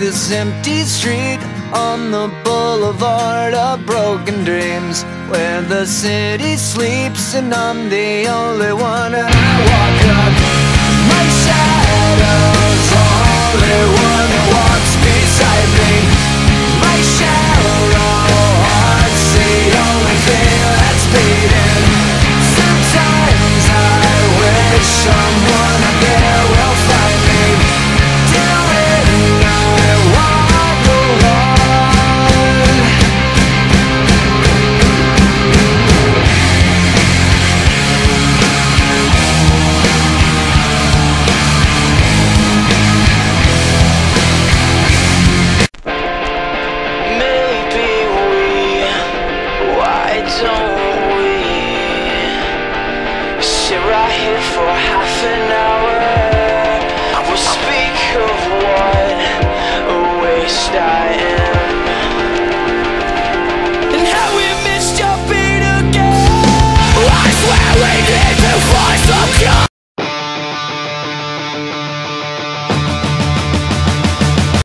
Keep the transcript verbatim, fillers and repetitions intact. this empty street on the boulevard of broken dreams, where the city sleeps and I'm the only one. And I walk up my shadow's the only one who walks beside me. My shallow heart's the only thing that's beating. Sometimes I wish someone up there will find me. Down in I walk alone. Maybe we, why don't we sit right here for half an hour?